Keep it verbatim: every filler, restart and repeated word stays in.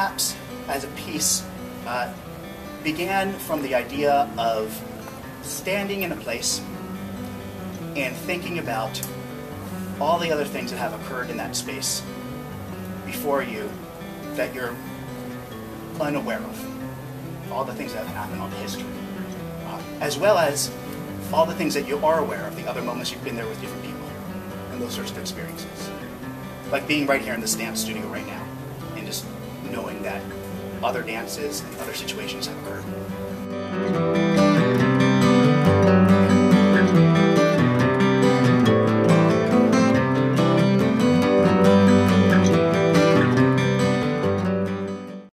perhaps, as a piece, uh, began from the idea of standing in a place and thinking about all the other things that have occurred in that space before you that you're unaware of, all the things that have happened on history, uh, as well as all the things that you are aware of, the other moments you've been there with different people, and those sorts of experiences. Like being right here in the dance studio right now, and just knowing that other dances and other situations have occurred.